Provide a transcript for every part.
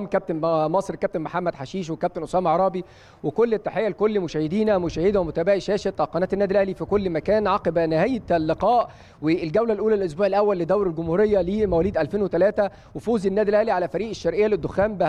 كابتن مصر الكابتن محمد حشيش والكابتن اسامه عرابي، وكل التحيه لكل مشاهدينا مشاهده ومتابعي شاشه قناه النادي الاهلي في كل مكان عقب نهايه اللقاء والجوله الاولى الاسبوع الاول لدوري الجمهوريه لمواليد 2003 وفوز النادي الاهلي على فريق الشرقيه للدخان ب3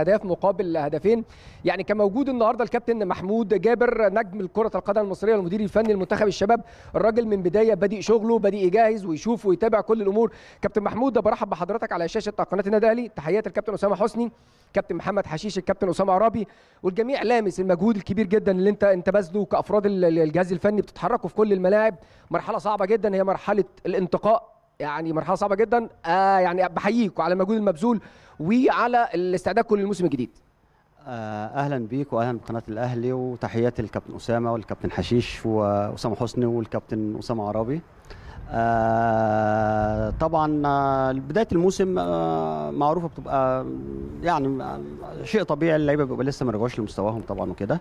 أهداف مقابل 2 أهداف. يعني كان موجود النهارده الكابتن محمود جابر نجم كره القدم المصريه والمدير الفني لمنتخب الشباب، الراجل من بدايه بادئ شغله بادئ يجهز ويشوف ويتابع كل الامور. كابتن محمود برحب بحضرتك على شاشه قناه النادي الاهلي، تحياتي الكابتن اسامه حسني، كابتن محمد حشيش، الكابتن اسامه عرابي، والجميع لامس المجهود الكبير جدا اللي انت باذله كافراد الجهاز الفني، بتتحركوا في كل الملاعب. مرحله صعبه جدا هي مرحله الانتقاء، يعني مرحله صعبه جدا. يعني بحييكوا على المجهود المبذول وعلى استعدادكم للموسم الجديد. اهلا بيك واهلا بقناه الاهلي، وتحياتي للكابتن اسامه والكابتن حشيش واسامه حسني والكابتن اسامه عرابي. طبعا بدايه الموسم معروفه بتبقى يعني شيء طبيعي، اللعيبه بيبقى لسه ما رجعوش لمستواهم طبعا وكده.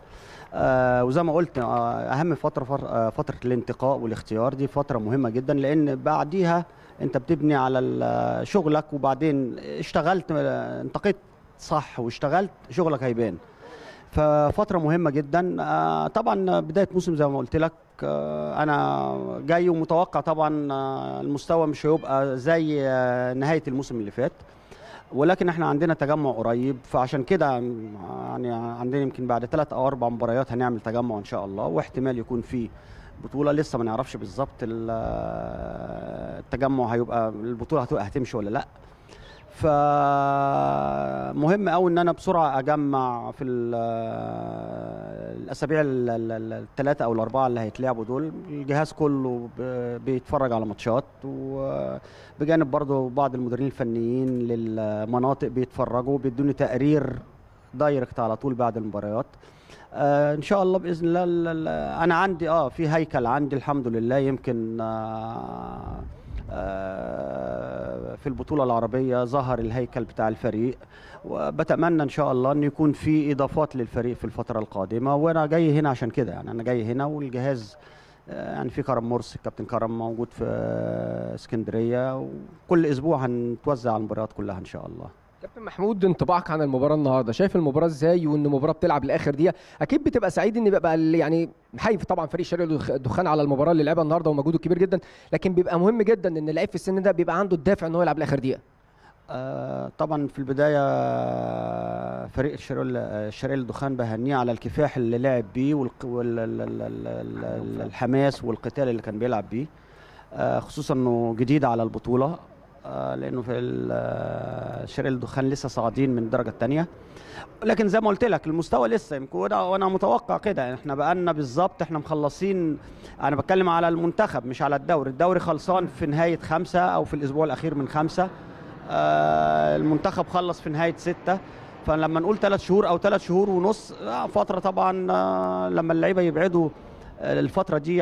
وزي ما قلت اهم فتره الانتقاء والاختيار دي فتره مهمه جدا، لان بعديها انت بتبني على شغلك، وبعدين اشتغلت انتقيت صح واشتغلت شغلك هيبان، ففتره مهمه جدا. طبعا بدايه موسم زي ما قلت لك انا جاي ومتوقع طبعا المستوى مش هيبقى زي نهايه الموسم اللي فات، ولكن احنا عندنا تجمع قريب، فعشان كده يعني عندنا يمكن بعد 3 أو 4 مباريات هنعمل تجمع ان شاء الله، واحتمال يكون فيه بطوله لسه ما نعرفش بالظبط التجمع هيبقى البطوله هتمشي ولا لا. فمهم قوي ان انا بسرعه اجمع في الاسابيع 3 أو 4 اللي هيتلعبوا دول، الجهاز كله بيتفرج على ماتشات، وبجانب برضو بعض المديرين الفنيين للمناطق بيتفرجوا بيدوني تقرير دايركت على طول بعد المباريات. ان شاء الله باذن الله انا عندي في هيكل عندي الحمد لله، يمكن في البطولة العربية ظهر الهيكل بتاع الفريق، وبتمنى ان شاء الله ان يكون في اضافات للفريق في الفترة القادمة. وانا جاي هنا عشان كده، يعني انا جاي هنا والجهاز يعني في كرم مرسي، الكابتن كرم موجود في اسكندرية، وكل اسبوع هنتوزع على المباريات كلها ان شاء الله. كابتن محمود، انطباعك عن المباراه النهارده، شايف المباراه ازاي؟ وان المباراه بتلعب لاخر دقيقه، اكيد بتبقى سعيد ان بيبقى يعني حايف طبعا فريق الشرقية للدخان على المباراه اللي لعبها النهارده ومجهوده كبير جدا، لكن بيبقى مهم جدا ان اللعيب في السن ده بيبقى عنده الدافع ان هو يلعب لاخر دقيقه. طبعا في البدايه فريق الشرقية للدخان بهنيه على الكفاح اللي لعب بيه والحماس والقتال اللي كان بيلعب بيه، خصوصا انه جديد على البطوله، لانه في الشرقية للدخان لسه صاعدين من الدرجه الثانيه، لكن زي ما قلت لك المستوى لسه يمكن، وانا متوقع كده يعني احنا بقالنا بالظبط احنا مخلصين، انا بتكلم على المنتخب مش على الدوري، الدوري خلصان في نهايه 5 او في الاسبوع الاخير من 5، المنتخب خلص في نهايه 6، فلما نقول 3 شهور أو 3 شهور ونص فتره طبعا لما اللعيبه يبعدوا الفترة دي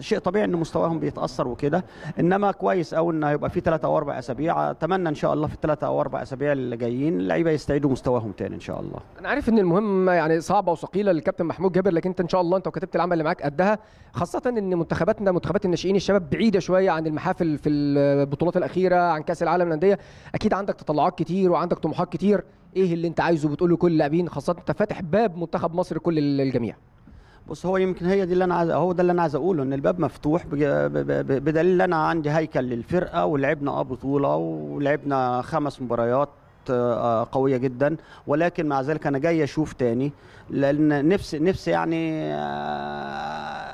شيء طبيعي ان مستواهم بيتأثر وكده، انما كويس قوي ان هيبقى في 3 أو 4 أسابيع، اتمنى ان شاء الله في ال3 أو 4 أسابيع اللي جايين اللعيبة يستعيدوا مستواهم تاني ان شاء الله. انا عارف ان المهمة يعني صعبة وثقيلة للكابتن محمود جابر، لكن انت ان شاء الله انت وكتيبة العمل اللي معاك قدها، خاصة ان منتخبات الناشئين الشباب بعيدة شوية عن المحافل في البطولات الأخيرة، عن كأس العالم للأندية، اكيد عندك تطلعات كتير وعندك طموحات كتير، ايه اللي انت عايزه بتقوله لكل اللاعبين، خاصة انت فاتح باب منتخب مصر لكل الجميع؟ بص هو يمكن هي دي اللي انا عايز، هو ده اللي انا عايز اقوله، ان الباب مفتوح بدليل ان انا عندي هيكل للفرقه، ولعبنا بطوله ولعبنا 5 مباريات قويه جدا، ولكن مع ذلك انا جاي اشوف تاني، لان نفسي يعني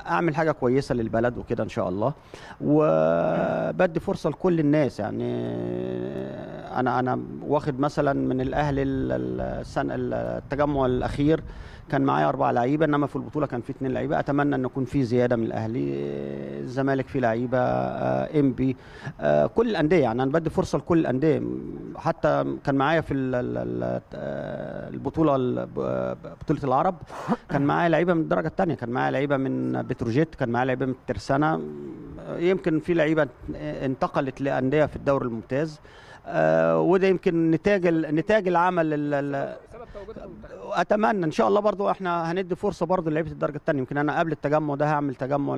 اعمل حاجه كويسه للبلد وكده ان شاء الله، وبدي فرصه لكل الناس. يعني انا واخد مثلا من الاهلي السنه التجمع الاخير كان معايا 4 لعيبه، انما في البطوله كان في 2 لعيبه، اتمنى ان يكون في زياده من الاهلي، الزمالك في لعيبه، انبي، كل الانديه، يعني انا بدي فرصه لكل الانديه. حتى كان معايا في بطوله العرب كان معايا لعيبه من الدرجه الثانيه، كان معايا لعيبه من بتروجيت، كان معايا لعيبه من الترسانه، يمكن في لعيبه انتقلت لانديه في الدوري الممتاز، وده يمكن نتاج العمل اتمنى ان شاء الله. برضو احنا هندي فرصه برضو لعيبه الدرجه الثانيه، يمكن انا قبل التجمع ده هعمل تجمع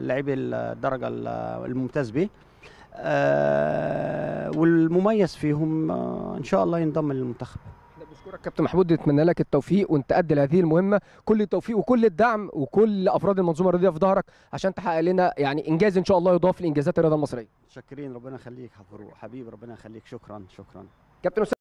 لعيبه الدرجه الممتاز بيه، والمميز فيهم ان شاء الله ينضم للمنتخب. بشكرك كابتن محمود، نتمنى لك التوفيق وانت قد لهذه المهمه، كل التوفيق وكل الدعم وكل افراد المنظومه الرياضيه في ظهرك عشان تحقق لنا يعني انجاز ان شاء الله يضاف لانجازات الرياضه المصريه. متشكرين، ربنا يخليك حبيبي، ربنا يخليك، شكرا شكرا كابتن.